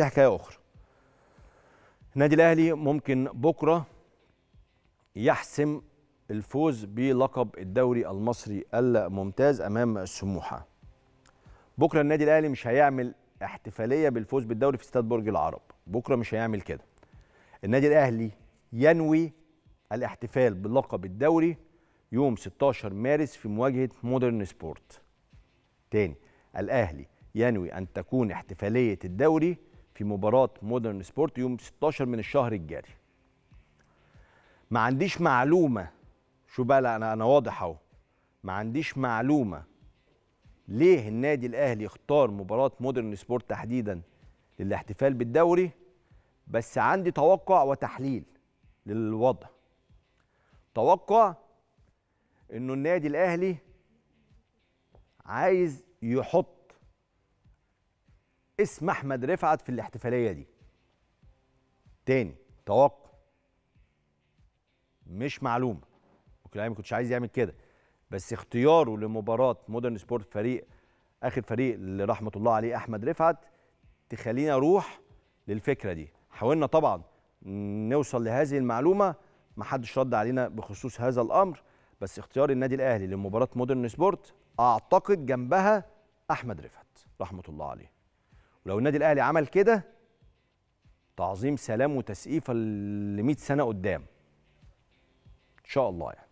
في حكايه اخرى. النادي الاهلي ممكن بكره يحسم الفوز بلقب الدوري المصري الممتاز امام سموحه. بكره النادي الاهلي مش هيعمل احتفاليه بالفوز بالدوري في استاد برج العرب، بكره مش هيعمل كده. النادي الاهلي ينوي الاحتفال بلقب الدوري يوم 16 مارس في مواجهه مودرن سبورت. تاني، الاهلي ينوي ان تكون احتفاليه الدوري في مباراه مودرن سبورت يوم 16 من الشهر الجاري. ما عنديش معلومه، شو بقى، لا انا واضح اهو، ما عنديش معلومه ليه النادي الاهلي اختار مباراه مودرن سبورت تحديدا للاحتفال بالدوري، بس عندي توقع وتحليل للوضع. توقع انه النادي الاهلي عايز يحط اسم احمد رفعت في الاحتفاليه دي. تاني، توقع مش معلومه، ممكن ما كنتش عايز يعمل كده، بس اختياره لمباراه مودرن سبورت فريق اخر فريق اللي رحمه الله عليه احمد رفعت تخلينا اروح للفكره دي. حاولنا طبعا نوصل لهذه المعلومه، ما حدش رد علينا بخصوص هذا الامر، بس اختيار النادي الاهلي لمباراه مودرن سبورت اعتقد جنبها احمد رفعت رحمه الله عليه. ولو النادي الاهلي عمل كده تعظيم سلام وتسقيفه ل 100 سنه قدام ان شاء الله يعني.